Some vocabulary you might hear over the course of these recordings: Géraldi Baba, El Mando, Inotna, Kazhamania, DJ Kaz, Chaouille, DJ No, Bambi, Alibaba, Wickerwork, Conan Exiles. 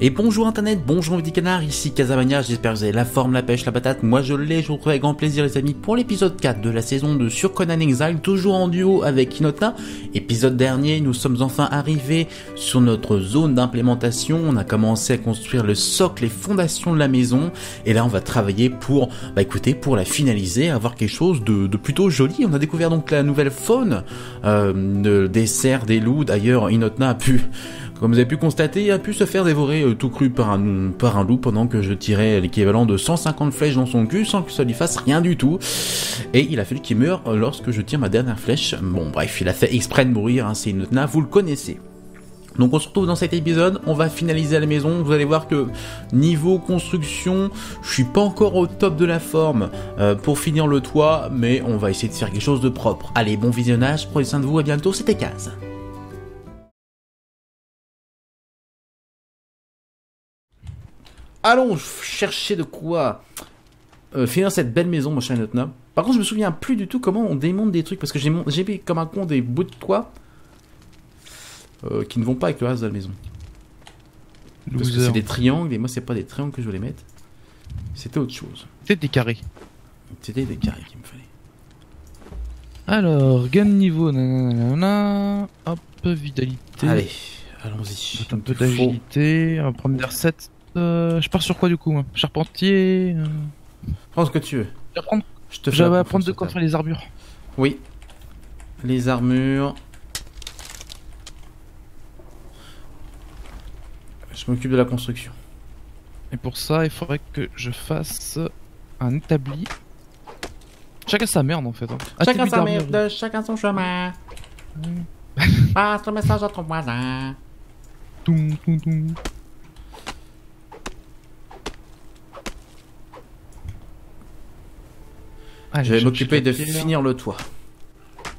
Et bonjour internet, bonjour mes petits canards, ici Kazhamania, j'espère que vous avez la forme, la pêche, la patate, moi je l'ai, je vous retrouve avec grand plaisir les amis pour l'épisode 4 de la saison de sur Conan Exiles, toujours en duo avec Inotna. Épisode dernier, nous sommes enfin arrivés sur notre zone d'implémentation, on a commencé à construire le socle, les fondations de la maison, et là on va travailler pour, bah écoutez, pour la finaliser, avoir quelque chose de plutôt joli. On a découvert donc la nouvelle faune, des cerfs, des loups, d'ailleurs Inotna a pu... Comme vous avez pu constater, il a pu se faire dévorer tout cru par un loup pendant que je tirais l'équivalent de 150 flèches dans son cul sans que ça lui fasse rien du tout. Et il a fallu qu'il meure lorsque je tire ma dernière flèche. Bon bref, il a fait exprès de mourir, hein, c'est Inotna, vous le connaissez. Donc on se retrouve dans cet épisode, on va finaliser la maison, vous allez voir que niveau construction, je suis pas encore au top de la forme pour finir le toit, mais on va essayer de faire quelque chose de propre. Allez, bon visionnage, prenez soin de vous, à bientôt, c'était Kaz. Allons chercher de quoi finir cette belle maison, mon cher Inotna. Par contre, je me souviens plus du tout comment on démonte des trucs, parce que j'ai mis comme un con des bouts de toit qui ne vont pas avec le reste de la maison. Parce que c'est des triangles, et moi, c'est pas des triangles que je voulais mettre. C'était autre chose. C'était des carrés. C'était des carrés qu'il me fallait. Alors, gain de niveau, nanana, hop, vitalité. Allez, allons-y. Un peu d'agilité, on va prendre des recettes. Je pars sur quoi du coup moi? Charpentier... Prends ce que tu veux. Je vais apprendre de contrer les armures. Oui. Les armures... Je m'occupe de la construction. Et pour ça, il faudrait que je fasse un établi. Chacun sa merde en fait. Hein. Chacun sa merde, chacun son chemin. Passe le message à ton voisin. Toum, toum, toum. Allez, je vais m'occuper de finir le toit.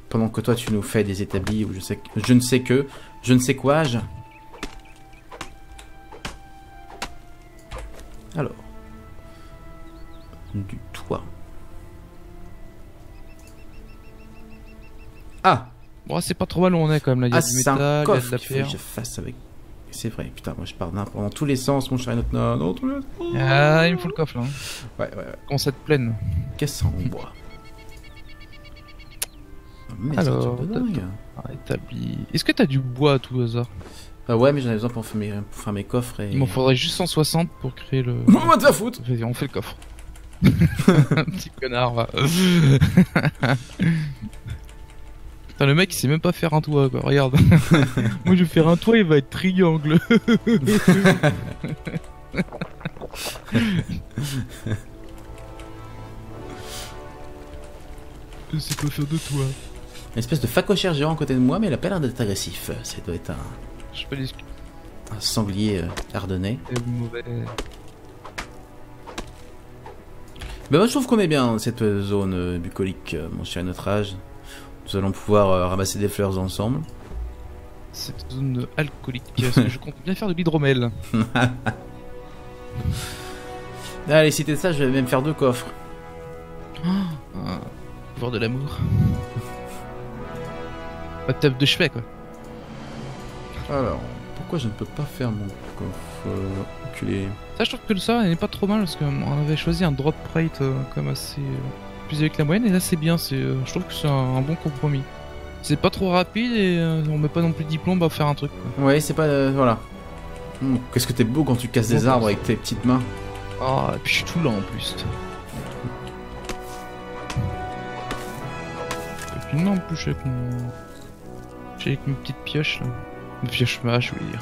Pendant que toi tu nous fais des établis ou je ne sais quoi. Alors. Du toit. Ah bon, c'est pas trop mal où on est quand même là. Il y a du métal, il y a de la pierre. Je fasse avec. C'est vrai, putain, moi je pars dans tous les sens, mon cher Inotna. Ah, il me faut le coffre là. Ouais. Concept pleine. Qu'est-ce qu'on boit? Alors, établi. Est-ce que t'as du bois à tout hasard? Ah ouais, mais j'en ai besoin pour faire mes coffres et... Il m'en faudrait juste 160 pour créer le... Non, on va te la foutre! Vas-y, on fait le coffre. Un petit connard, va. Putain, le mec il sait même pas faire un toit quoi, regarde. Moi je vais faire un toit, il va être triangle. Je sais pas faire de toit. Une espèce de facochère géant à côté de moi, mais il a pas l'air d'être agressif. Ça doit être un... Je peux l'expliquer. Un sanglier ardennais. Mauvais. Ben moi je trouve qu'on est bien dans cette zone bucolique, mon cher Inotrage. Nous allons pouvoir ramasser des fleurs ensemble. Cette zone alcoolique, parce que je compte bien faire de l'hydromel. Allez, si t'es ça, je vais même faire 2 coffres. Pouvoir de l'amour. Pas de table de chevet, quoi. Alors, pourquoi je ne peux pas faire mon coffre enculé? Ça, je trouve que ça, elle n'est pas trop mal, parce qu'on avait choisi un drop rate comme assez... plus avec la moyenne, et là c'est bien, je trouve que c'est un bon compromis. C'est pas trop rapide et on met pas non plus de diplôme à faire un truc quoi. Ouais, c'est pas... voilà. Qu'est-ce que t'es beau quand tu casses des arbres avec tes petites mains. Ah, et puis je suis tout lent en plus. Et puis non, en plus avec mon... J'ai avec mes petites pioches là. Une pioche mâche, je veux dire.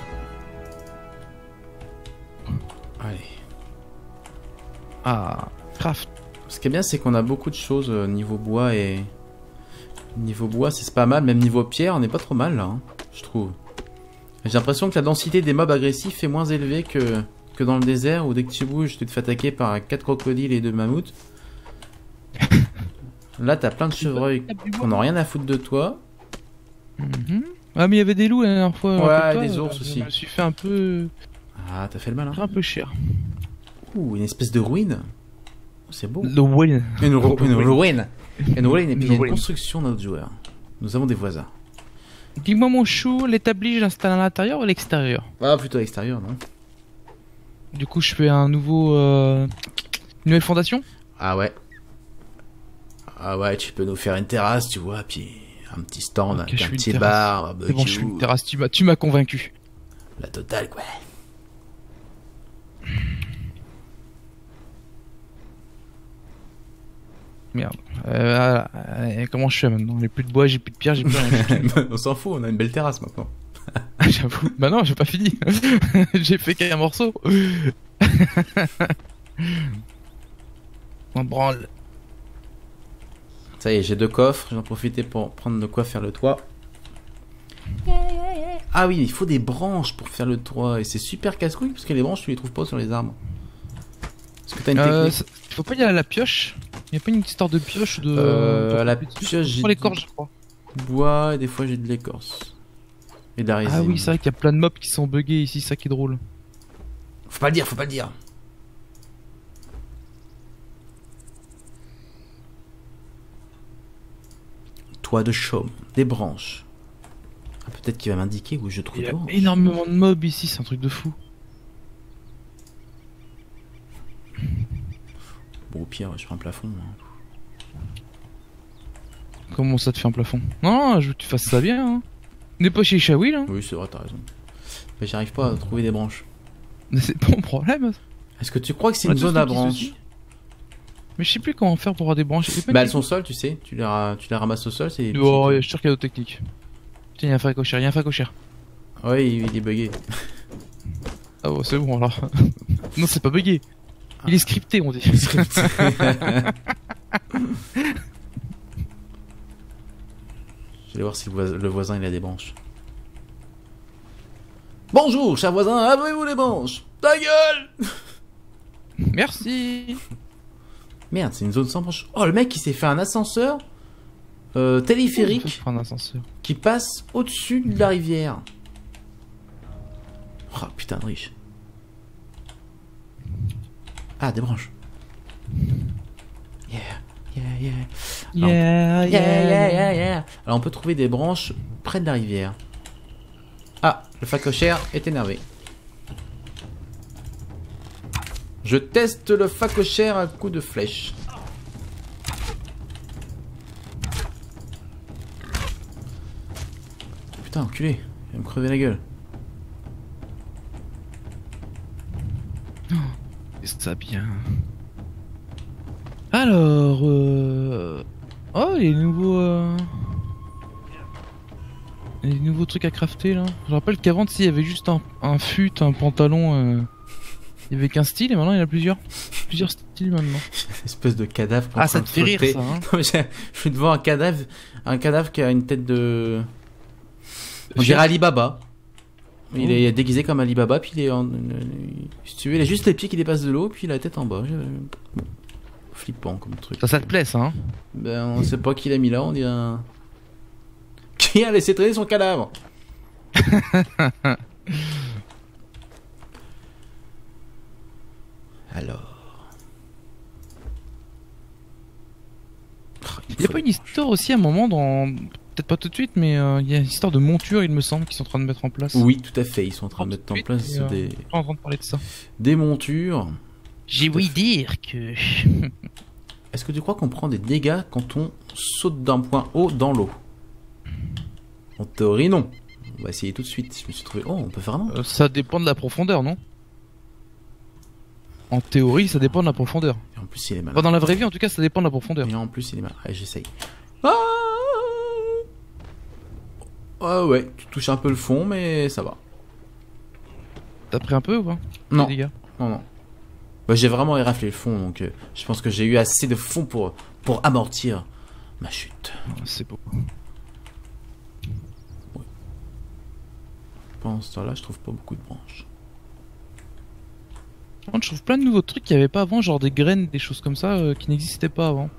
Allez. Ah, craft. Ce qui est bien, c'est qu'on a beaucoup de choses niveau bois et... Niveau bois, c'est pas mal. Même niveau pierre, on n'est pas trop mal, là, hein, je trouve. J'ai l'impression que la densité des mobs agressifs est moins élevée que dans le désert, où dès que tu bouges, tu te fais attaquer par 4 crocodiles et 2 mammouths. Là, t'as plein de chevreuils qu'on n'a rien à foutre de toi. Ah, mais il y avait des loups la dernière fois. Ouais, des ours aussi. Je me suis fait un peu... Ah, t'as fait le mal, hein. Un peu cher. Ouh, une espèce de ruine. C'est beau. Le win. Une ruine. Et puis une construction d'un autre joueur. Nous avons des voisins. Dis-moi mon chou, l'établi, j'installe à l'intérieur ou à l'extérieur? Ah plutôt à l'extérieur, non? Du coup, je fais un nouveau... une nouvelle fondation. Ah ouais. Ah ouais, tu peux nous faire une terrasse, tu vois, puis un petit stand, okay, un petit bar. C'est bon, je fais une terrasse, tu m'as convaincu. La totale, quoi. Merde. Comment je fais maintenant? J'ai plus de bois, j'ai plus de pierre, j'ai plus rien. On s'en fout, on a une belle terrasse maintenant. J'avoue. Bah non, j'ai pas fini. J'ai fait qu'un morceau. On branle. Ça y est, j'ai deux coffres. J'en profitais pour prendre de quoi faire le toit. Ah oui, il faut des branches pour faire le toit. Et c'est super casse-couille parce que les branches, tu les trouves pas sur les arbres. Est-ce que t'as une technique? Faut pas y aller à la pioche. Y'a pas une petite histoire de pioche de... à la pioche, j'ai l'écorce, je crois. Bois, et des fois j'ai de l'écorce. Et de la résine. Ah oui, c'est vrai qu'il y a plein de mobs qui sont buggés ici, ça qui est drôle. Faut pas le dire, faut pas le dire. Toit de chaume, des branches. Ah, peut-être qu'il va m'indiquer où je trouve. Il y a énormément de mobs ici, c'est un truc de fou. Bon, au pire, je fais un plafond. Hein. Comment ça te fait un plafond? Non, je veux que tu fasses ça bien. Hein. On n'est pas chez Chaouille, là. Oui, c'est vrai, t'as raison. Mais j'arrive pas à trouver des branches. Mais c'est pas mon problème. Est-ce que tu crois que c'est une zone à branches? Mais je sais plus comment faire pour avoir des branches. Bah, elles sont au sol, tu sais. Tu les ramasses au sol. Oh, je suis sûr qu'il y a d'autres techniques. Tiens, il y a un facochère, Ouais, il est bugué. Ah, bon, c'est bon alors. Non, c'est pas bugué. Il est scripté, on dit. Scripté. Je vais voir si le voisin il a des branches. Bonjour, cher voisin, avez-vous les branches? Ta gueule! Merci. Merde, c'est une zone sans branches. Oh, le mec il s'est fait un ascenseur téléphérique qui passe au-dessus de la rivière. Oh putain de riche. Ah, des branches. Yeah, yeah, yeah. Yeah, yeah, yeah, yeah, yeah. Alors on peut trouver des branches près de la rivière. Ah, le facochère est énervé. Je teste le facochère à coup de flèche. Putain, enculé, il va me crever la gueule. Ça bien. Alors, oh, les nouveaux trucs à crafter là. Je rappelle qu'avant, il y avait juste un fut, un pantalon. Il y avait qu'un style et maintenant il y en a plusieurs. Plusieurs styles maintenant. Espèce de cadavre. Ah, ça te fait rire ça. Hein. Je suis devant un cadavre qui a une tête de Géraldi Baba. Il est déguisé comme Alibaba, puis il est en... Si tu veux, il a juste les pieds qui dépassent de l'eau, puis la tête en bas. Flippant comme truc. Ça te plaît, ça, hein? Ben, on sait pas qui l'a mis là, on dirait... Qui a laissé traîner son cadavre? Alors... Il n'y a pas une histoire aussi à un moment dans... Peut-être pas tout de suite, mais il y a une histoire de monture, il me semble, qu'ils sont en train de mettre en place. Oui, tout à fait, ils sont en train de mettre en place des... On est en train de parler de ça. Des montures. J'ai ouï dire que... Est-ce que tu crois qu'on prend des dégâts quand on saute d'un point haut dans l'eau? En théorie, non. On va essayer tout de suite. Je me suis trouvé... Oh, on peut vraiment... ça dépend de la profondeur, non? En théorie, ça dépend de la profondeur. Et en plus, il est malade. Enfin, dans la vraie vie, en tout cas, ça dépend de la profondeur. Et en plus, il est malade. Allez, j'essaye. Ah! Ah ouais, tu touches un peu le fond, mais ça va. T'as pris un peu ou pas? Non, non. Bah, j'ai vraiment éraflé le fond, donc je pense que j'ai eu assez de fond pour amortir ma chute. Oh, c'est beau. Ouais. Pendant ce temps-là, je trouve pas beaucoup de branches. Je trouve plein de nouveaux trucs qu'il n'y avait pas avant, genre des graines, des choses comme ça qui n'existaient pas avant.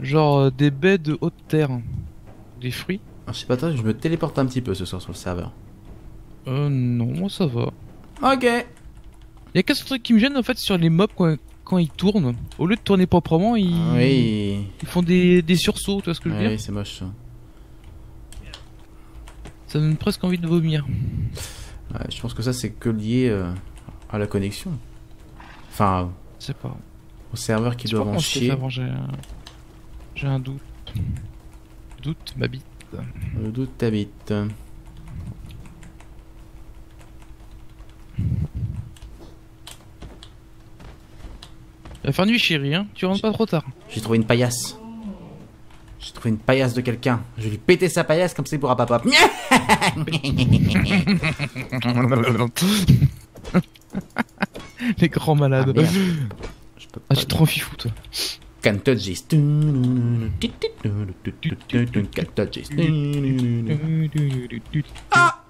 Genre des baies de haute terre, des fruits. Je sais pas toi, je me téléporte un petit peu ce soir sur le serveur. Non, moi ça va. Ok. Il y a qu'un seul truc qui me gêne en fait sur les mobs quand ils tournent. Au lieu de tourner proprement, ils, oui. Ils font des sursauts, tu vois ce que je veux dire? Oui, c'est moche ça. Ça donne presque envie de vomir. Ouais, je pense que ça c'est que lié à la connexion. Enfin, je sais pas. Aux serveurs qui doivent en chier. J'ai un doute. Le doute m'habite. Le doute t'habite. Il va faire nuit, chérie, hein. Tu rentres pas trop tard. J'ai trouvé une paillasse. J'ai trouvé une paillasse de quelqu'un. Je vais lui péter sa paillasse comme ça il pourra pas papa. Les grands malades. Ah, je peux pas. Ah, j'ai trop fifou, toi. Cantogist. Ah!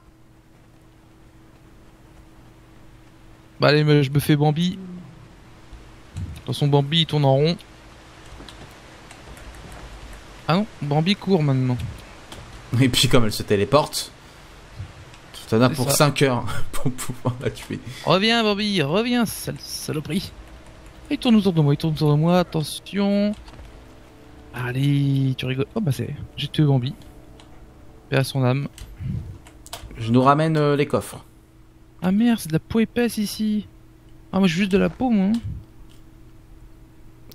Bah, allez, je me fais Bambi. Dans son Bambi, il tourne en rond. Ah non, Bambi court maintenant. Et puis comme elle se téléporte, tout en a pour 5 heures pour pouvoir la tuer. Reviens Bambi, reviens, sale saloperie. Il tourne autour de moi, il tourne autour de moi, attention. Allez, tu rigoles. Oh bah c'est... J'ai tué Bambi. Paix à son âme. Je nous ramène les coffres. Ah merde, c'est de la peau épaisse ici. Ah moi j'ai juste de la peau moi.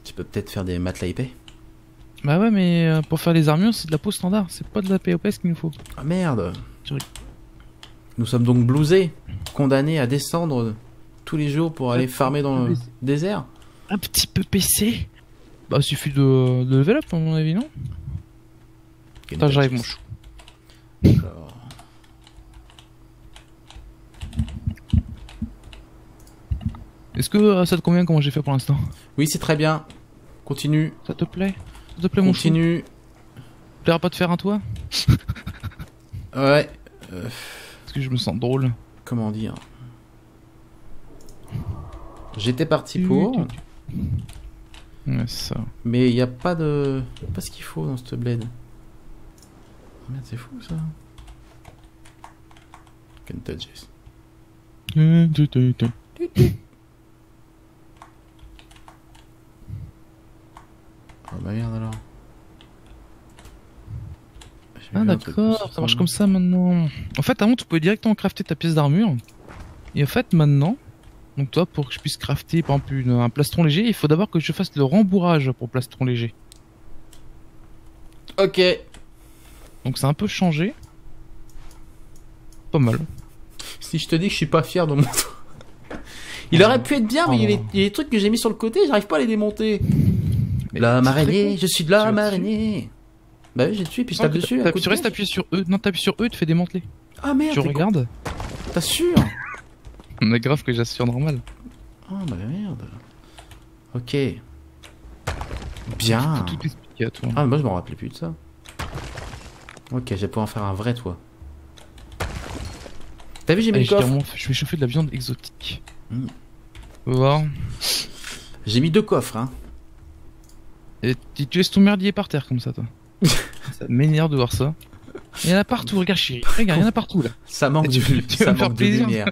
Tu peux peut-être faire des matelas épais. Bah ouais, mais pour faire les armures, c'est de la peau standard, c'est pas de la POPS qu'il nous faut. Ah merde. Nous sommes donc blousés, condamnés à descendre tous les jours pour aller farmer dans le désert. Un petit peu PC. Bah suffit de level up à mon avis, non? Attends, j'arrive mon chou. Alors... Est-ce que ça te convient comment j'ai fait pour l'instant? Oui, c'est très bien. Continue. Ça te plaît? Ça te plaît mon chou? Continue. Plaira pas de faire un toit? Ouais. Parce que je me sens drôle. Comment dire? J'étais parti pour. Ouais, ça. Mais y a pas de. Y a pas ce qu'il faut dans cette bled. Oh merde, c'est fou ça. Can't touch this. Oh bah merde alors. Ah d'accord, ça marche comme ça maintenant. En fait avant tu pouvais directement crafter ta pièce d'armure. Et en fait maintenant, donc toi pour que je puisse crafter par exemple un plastron léger, il faut d'abord que je fasse le rembourrage pour plastron léger. Ok. Donc ça a un peu changé. Pas mal. Si je te dis que je suis pas fier de mon... Il aurait pu être bien mais il y a des trucs que j'ai mis sur le côté, j'arrive pas à les démonter. L'homme araignée, je suis de l'homme araignée. Bah oui, j'ai tué, puis je tape dessus. Tu restes appuyé sur E, non, t'appuies sur E, tu fais démanteler. Ah merde! Tu regardes? T'assures? Mais grave que j'assure normal. Oh bah merde. Ok. Bien. Tout expliqué à toi. Ah, moi je m'en rappelais plus de ça. Ok, j'ai pu en faire un vrai toi. T'as vu, j'ai mis le coffre? Je vais chauffer de la viande exotique. On va voir. J'ai mis 2 coffres, hein. Et tu laisses ton merdier par terre comme ça, toi. Ça m'énerve de voir ça. Il y en a partout, regarde chérie. Regarde, il y en a partout là. Ça manque de lumière.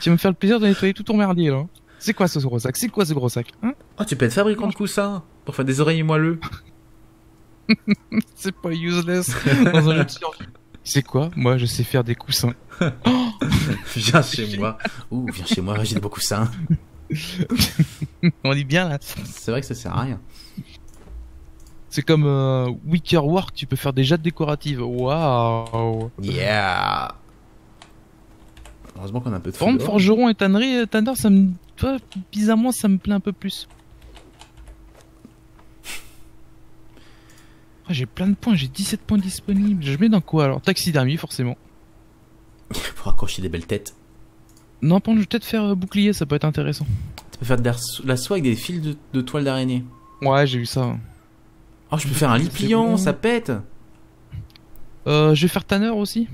Tu vas me faire le plaisir de nettoyer tout ton merdier là. C'est quoi ce gros sac? C'est quoi ce gros sac hein? Oh, tu peux être fabricant de coussins pour faire des oreillers moelleux. C'est pas useless dans un jeu de survie. C'est quoi? Moi je sais faire des coussins. Oh viens chez moi. Ouh, viens chez moi, j'ai des beaux coussins. On dit bien là. C'est vrai que ça sert à rien. C'est comme Wickerwork, tu peux faire des jattes décoratives. Waouh! Yeah! Heureusement qu'on a un peu de fond. Forme forgeron et tannerie, tanner, ça me. Toi, bizarrement, ça me plaît un peu plus. Oh, j'ai plein de points, j'ai 17 points disponibles. Je mets dans quoi alors? Taxidermie, forcément. Pour accrocher des belles têtes. Non, par contre, je vais peut-être faire bouclier, ça peut être intéressant. Tu peux faire de la soie avec des fils de toile d'araignée. Ouais, j'ai vu ça. Oh, je peux faire un lit pliant, ça pète. Je vais faire tanner aussi.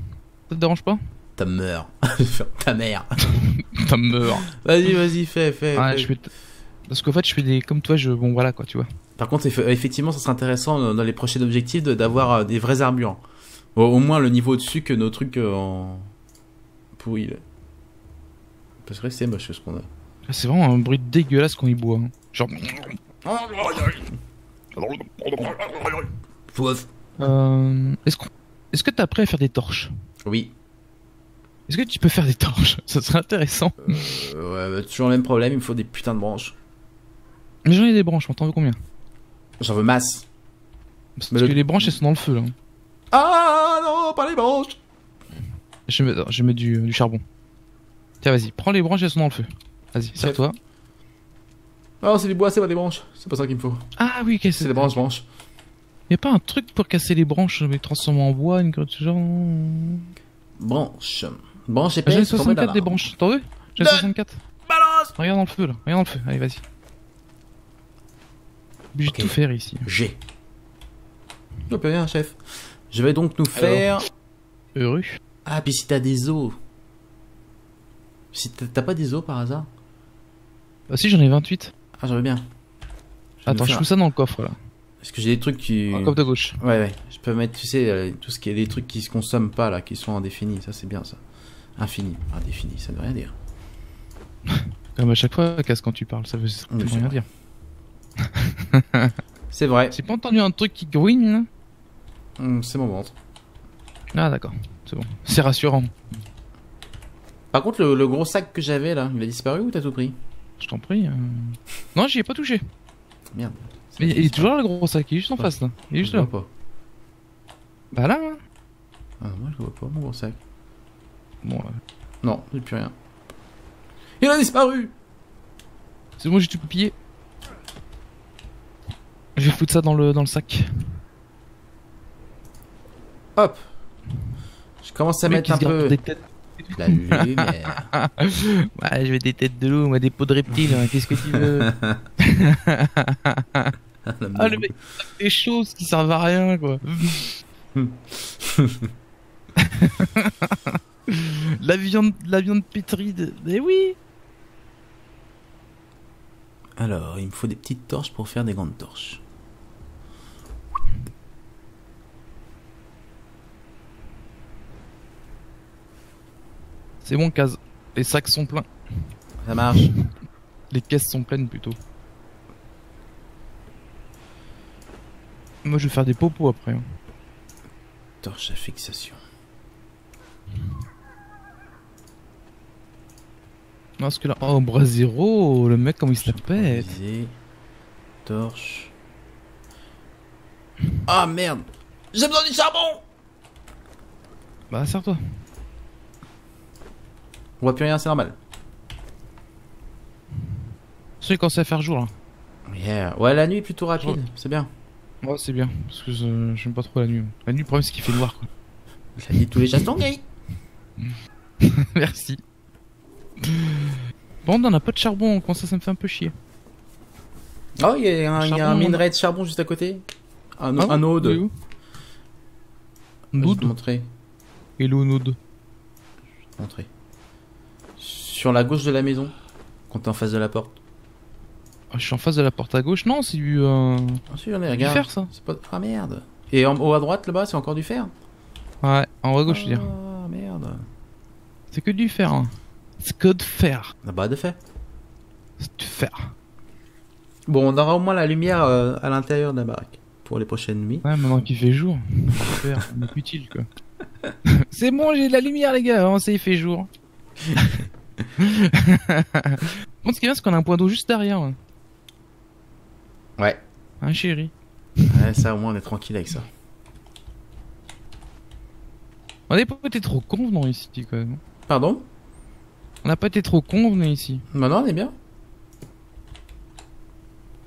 Ça te dérange pas? Ta mère. Ta mère. Ta mère. Vas-y, vas-y, fais. Ouais, fais. Parce qu'en fait, je fais des. Comme toi, je. Bon, voilà quoi, tu vois. Par contre, effectivement, ça serait intéressant dans les prochains objectifs d'avoir des vrais armures. Au moins le niveau au-dessus que nos trucs en. Pourris. Parce que c'est moche ce qu'on a. C'est vraiment un bruit dégueulasse quand il boit. Hein. Genre. Est-ce que t'es prêt à faire des torches? Oui. Est-ce que tu peux faire des torches? Ça serait intéressant. Ouais, bah, toujours le même problème, il me faut des putains de branches. Mais j'en ai des branches, on t'en veut combien? J'en veux masse. Parce que les branches elles sont dans le feu là. Ah non, pas les branches. Je mets du charbon. Tiens, vas-y, prends les branches, elles sont dans le feu. Vas-y, serre-toi. Oh, c'est du bois, c'est pas des branches. C'est pas ça qu'il me faut. Ah oui, qu'est-ce que c'est? C'est des branches. Y'a pas un truc pour casser les branches, mais transformer en bois, une chose genre. Branche. Branche épaisse. J'ai 64 des branches, t'en veux? J'ai 64. Balance! Regarde dans le feu là, regarde dans le feu, allez, vas-y. Obligé de tout faire ici. J'ai. Je peux rien, chef. Je vais donc nous faire. Heureux. Ah, puis si t'as des os. Si t'as pas des os par hasard? Bah, si, j'en ai 28. Ah, j'en veux bien. Attends, je fous ça dans le coffre là. Est-ce que j'ai des trucs qui... Ah, comme de gauche. Ouais, ouais. Je peux mettre, tu sais, tout ce qui est des trucs qui se consomment pas, là, qui sont indéfinis. Ça, c'est bien, ça. Infini. Indéfini, ça ne veut rien dire. Comme à chaque fois, Kaz, quand tu parles, ça veut rien dire. C'est vrai. J'ai pas entendu un truc qui grouine, là? C'est mon ventre. Ah, d'accord. C'est bon. C'est rassurant. Par contre, le gros sac que j'avais, là, il a disparu ou t'as tout pris? Je t'en prie. Non, j'y ai pas touché. Merde. Mais il est toujours là le gros sac, il est juste en face là. Il est juste là. Je le vois pas. Bah là hein. Ah moi je le vois pas mon gros sac. Bon là. Non, j'ai plus rien. Il a disparu. C'est bon j'ai tout pillé. Je vais foutre ça dans le sac. Hop. Je commence à mettre un peu... La lumière. Ouais, je vais des têtes de loup, moi des peaux de reptiles, hein, qu'est-ce que tu veux? Ah le mec, des choses qui servent à rien quoi. La viande pétrie de... Mais oui. Alors, il me faut des petites torches pour faire des grandes torches. C'est bon, Kaz. Les sacs sont pleins. Ça marche. Les caisses sont pleines plutôt. Moi, je vais faire des popos après. Hein. Torche à fixation. Non, parce que là, oh, Brasero, le mec, comment il se la pète. Torche. Ah merde, j'ai besoin du charbon. Bah, serre-toi. On voit plus rien, c'est normal. C'est quand c'est à faire jour là. Yeah. Ouais, la nuit est plutôt rapide, c'est bien. Ouais, c'est bien, parce que j'aime pas trop la nuit. La nuit, le problème, c'est qu'il fait noir quoi. La nuit, tous les chats sont gays. Merci. Bon, on a pas de charbon, quand ça, ça me fait un peu chier. Oh, il y a un minerai de charbon juste à côté. Un ode. Un ode. Je vais te montrer. Et le ode. Je vais te montrer. Sur la gauche de la maison, quand t'es en face de la porte. Ah, je suis en face de la porte à gauche, non, c'est du. Ah, si, j'en ai, regarde. Du fer, ça. Pas... Ah merde. Et en haut à droite, là-bas, c'est encore du fer. Ouais, en haut à gauche, je veux dire. Ah merde. C'est que du fer, hein. C'est que de fer. Ah bah, de fer. C'est du fer. Bon, on aura au moins la lumière à l'intérieur de la baraque pour les prochaines nuits. Ouais, maintenant qu'il fait jour. Fer, on est utile, quoi. C'est bon, j'ai de la lumière, les gars, on sait, il fait jour. Bon, ce qui est bien, c'est qu'on a un point d'eau juste derrière. Ouais. Ouais. Hein, chéri. Ouais, ça, au moins, on est tranquille avec ça. On n'a pas été trop convenant ici, quand même. Pardon? On n'a pas été trop convenant ici. Bah non, on est bien.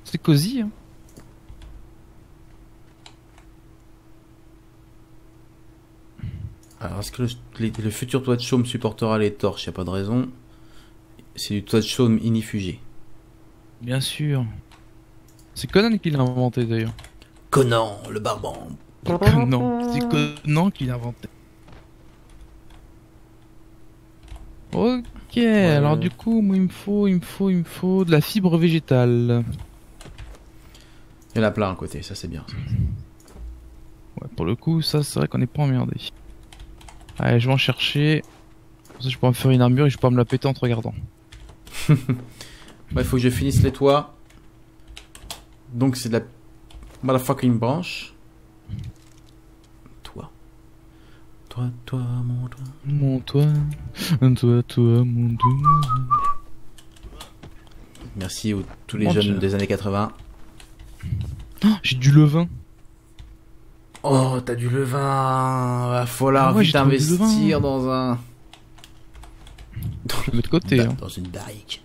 C'est cosy, hein. Alors, est-ce que le futur toit de chaume supportera les torches? Y a pas de raison. C'est du toit de chaume inifugé. Bien sûr. C'est Conan qui l'a inventé d'ailleurs. Conan, le barbant. Conan, c'est Conan qui l'a inventé. Ok, ouais. Alors du coup, moi, il me faut de la fibre végétale. Il y en a plein à côté, ça c'est bien. Ça. Ouais, pour le coup, ça c'est vrai qu'on n'est pas emmerdé. Allez, je vais en chercher. Comme ça, je pourrais me faire une armure et je pourrais me la péter en te regardant. Ouais, il faut que je finisse les toits. Donc, c'est de la motherfucking branche. Toi. Toi, toi, mon toi. Mon toi. Toi, toi, mon toi. Merci aux tous les jeunes des années 80. Oh, j'ai du levain. Oh, t'as du levain. Va falloir vite investir dans un... Je vais mettre de côté. Dans une barrique.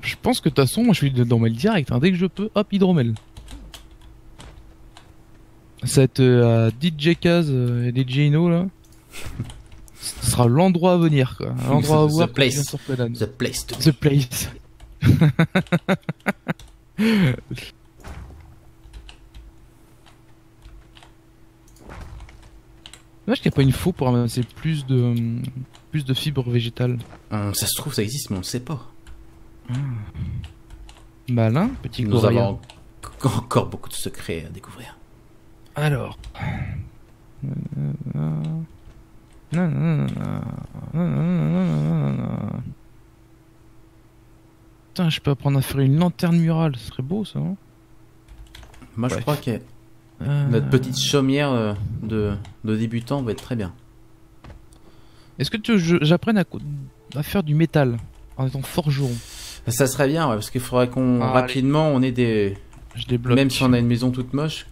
Je pense que de toute façon, moi je suis dans mail direct. Hein. Dès que je peux, hop, hydromel. Ça va être DJ Kaz et DJ No là. Ce sera l'endroit à venir quoi. L'endroit à voir. The place. The place. The place. Moi je n'y a pas une faux pour ramasser plus de fibres végétales. Ça se trouve ça existe mais on ne sait pas. Malin, petit Nous courrier. Avons encore beaucoup de secrets à découvrir. Alors. Putain, je peux apprendre à faire une lanterne murale, ce serait beau ça. Hein Moi je crois que notre petite chaumière de débutant va être très bien. Est-ce que tu veux que j'apprenne à faire du métal en étant forgeron? Ça serait bien, ouais, parce qu'il faudrait qu'on rapidement on ait des. Je débloque. Même si on a une maison toute moche.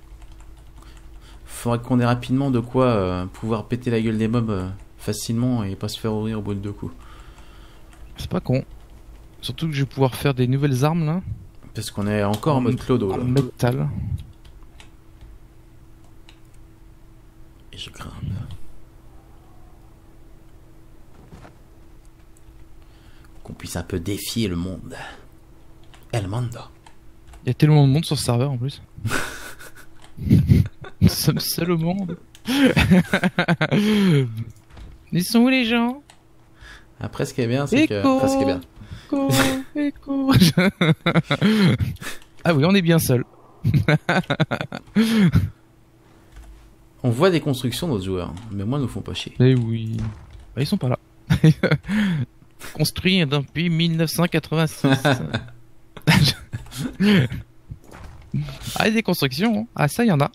Faudrait qu'on ait rapidement de quoi pouvoir péter la gueule des mobs facilement et pas se faire ouvrir au bout de 2 coups. C'est pas con. Surtout que je vais pouvoir faire des nouvelles armes là. Parce qu'on est encore en mode clodo là. En métal. Et je grimpe. Qu'on puisse un peu défier le monde. El Mando. Il y a tellement de monde sur ce serveur en plus. Nous sommes seuls au monde. Ils sont où les gens? Après ce qui est bien c'est que... Enfin, ce qui est bien. Écho, écho. Ah oui on est bien seuls. On voit des constructions nos joueurs. Mais moi ils nous font pas chier. Eh oui. Bah, ils sont pas là. Construit depuis 1986. Ah, des constructions, hein. Ah, ça, il y en a.